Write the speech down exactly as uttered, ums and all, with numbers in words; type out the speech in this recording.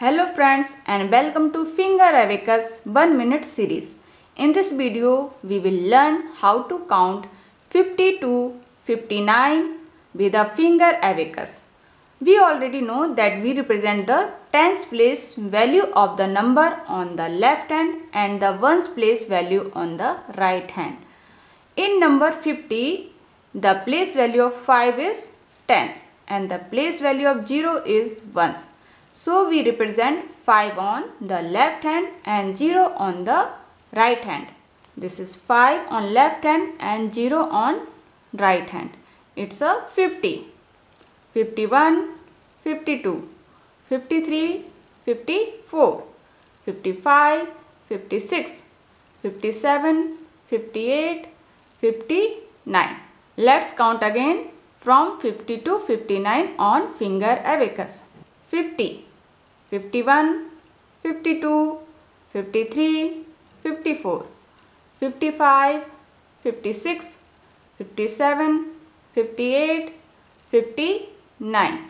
Hello friends and welcome to Finger Abacus one minute series. In this video we will learn how to count fifty to fifty-nine with a finger abacus. We already know that we represent the tens place value of the number on the left hand and the ones place value on the right hand. In number fifty, the place value of five is tens and the place value of zero is ones. So we represent five on the left hand and zero on the right hand. This is five on left hand and zero on right hand. It's a fifty, fifty-one, fifty-two, fifty-three, fifty-four, fifty-five, fifty-six, fifty-seven, fifty-eight, fifty-nine. Let's count again from fifty to fifty-nine on finger abacus. fifty, fifty-one, fifty-two, fifty-three, fifty-four, fifty-five, fifty-six, fifty-seven, fifty-eight, fifty-nine.